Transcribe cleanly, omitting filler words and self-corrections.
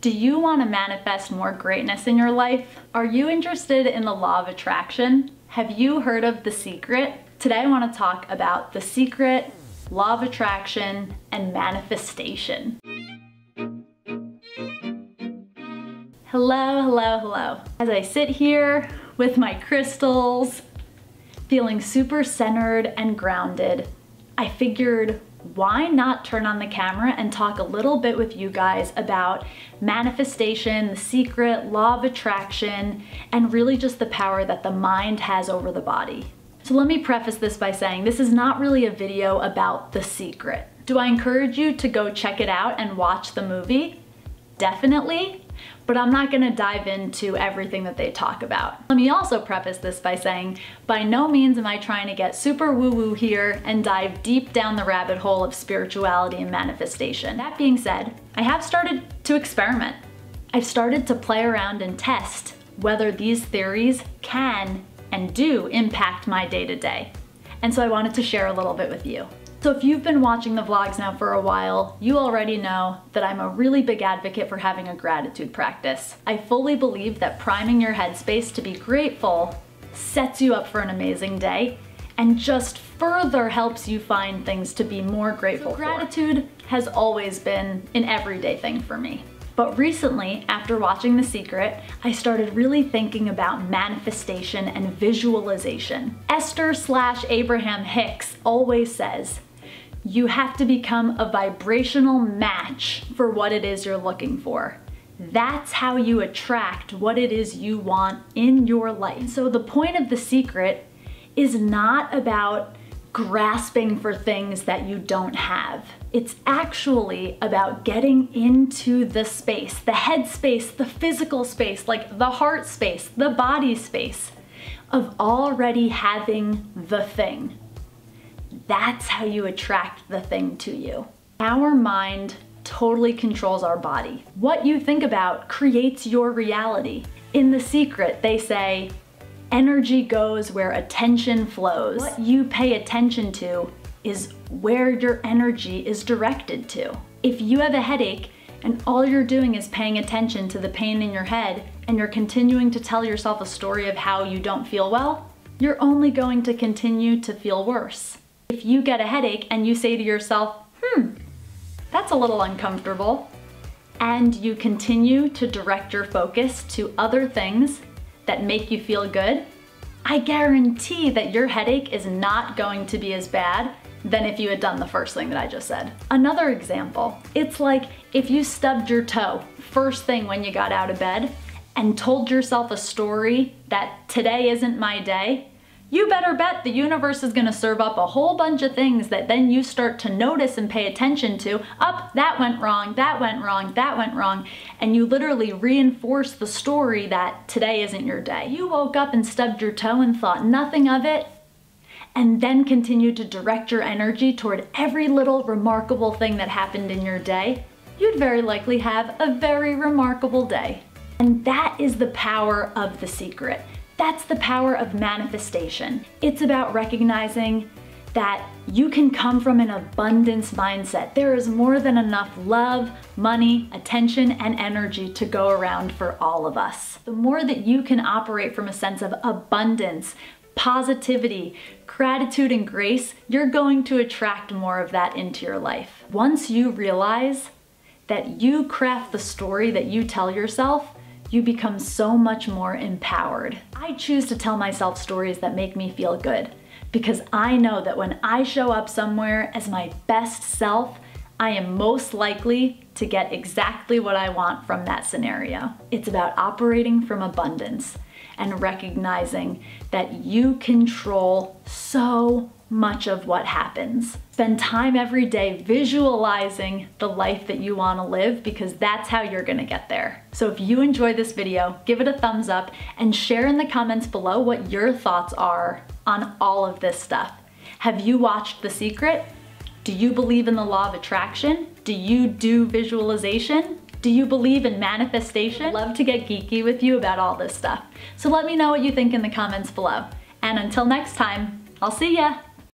Do you want to manifest more greatness in your life? Are you interested in the law of attraction? Have you heard of The Secret? Today I want to talk about The Secret, law of attraction, and manifestation. Hello, hello, hello. As I sit here with my crystals, feeling super centered and grounded, I figured, why not turn on the camera and talk a little bit with you guys about manifestation, The Secret, law of attraction, and really just the power that the mind has over the body. So let me preface this by saying this is not really a video about The Secret. Do I encourage you to go check it out and watch the movie? Definitely, but I'm not gonna dive into everything that they talk about. Let me also preface this by saying, by no means am I trying to get super woo-woo here and dive deep down the rabbit hole of spirituality and manifestation. That being said, I have started to experiment. I've started to play around and test whether these theories can and do impact my day-to-day. And so I wanted to share a little bit with you. So if you've been watching the vlogs now for a while, you already know that I'm a really big advocate for having a gratitude practice. I fully believe that priming your headspace to be grateful sets you up for an amazing day and just further helps you find things to be more grateful for. Gratitude has always been an everyday thing for me. But recently, after watching The Secret, I started really thinking about manifestation and visualization. Esther/Abraham Hicks always says, you have to become a vibrational match for what it is you're looking for. That's how you attract what it is you want in your life. So the point of The Secret is not about grasping for things that you don't have. It's actually about getting into the space, the head space, the physical space, like the heart space, the body space of already having the thing. That's how you attract the thing to you. Our mind totally controls our body. What you think about creates your reality. In The Secret, they say, energy goes where attention flows. What you pay attention to is where your energy is directed to. If you have a headache and all you're doing is paying attention to the pain in your head and you're continuing to tell yourself a story of how you don't feel well, you're only going to continue to feel worse. If you get a headache and you say to yourself, that's a little uncomfortable, and you continue to direct your focus to other things that make you feel good, I guarantee that your headache is not going to be as bad than if you had done the first thing that I just said. Another example, it's like if you stubbed your toe first thing when you got out of bed and told yourself a story that today isn't my day, you better bet the universe is gonna serve up a whole bunch of things that then you start to notice and pay attention to. That went wrong, that went wrong, that went wrong. And you literally reinforce the story that today isn't your day. You woke up and stubbed your toe and thought nothing of it, and then continued to direct your energy toward every little remarkable thing that happened in your day, you'd very likely have a very remarkable day. And that is the power of The Secret. That's the power of manifestation. It's about recognizing that you can come from an abundance mindset. There is more than enough love, money, attention, and energy to go around for all of us. The more that you can operate from a sense of abundance, positivity, gratitude, and grace, you're going to attract more of that into your life. Once you realize that you craft the story that you tell yourself, you become so much more empowered. I choose to tell myself stories that make me feel good because I know that when I show up somewhere as my best self, I am most likely to get exactly what I want from that scenario. It's about operating from abundance and recognizing that you control so much of what happens. Spend time every day visualizing the life that you want to live because that's how you're going to get there. So if you enjoy this video, give it a thumbs up and share in the comments below what your thoughts are on all of this stuff. Have you watched The Secret? Do you believe in the law of attraction? Do you do visualization? Do you believe in manifestation? I'd love to get geeky with you about all this stuff. So let me know what you think in the comments below. And until next time, I'll see ya.